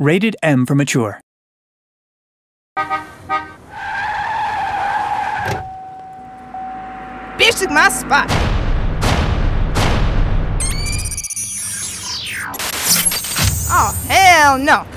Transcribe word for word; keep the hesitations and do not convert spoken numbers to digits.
Rated M for mature. Bitch took my spot. Oh, hell no.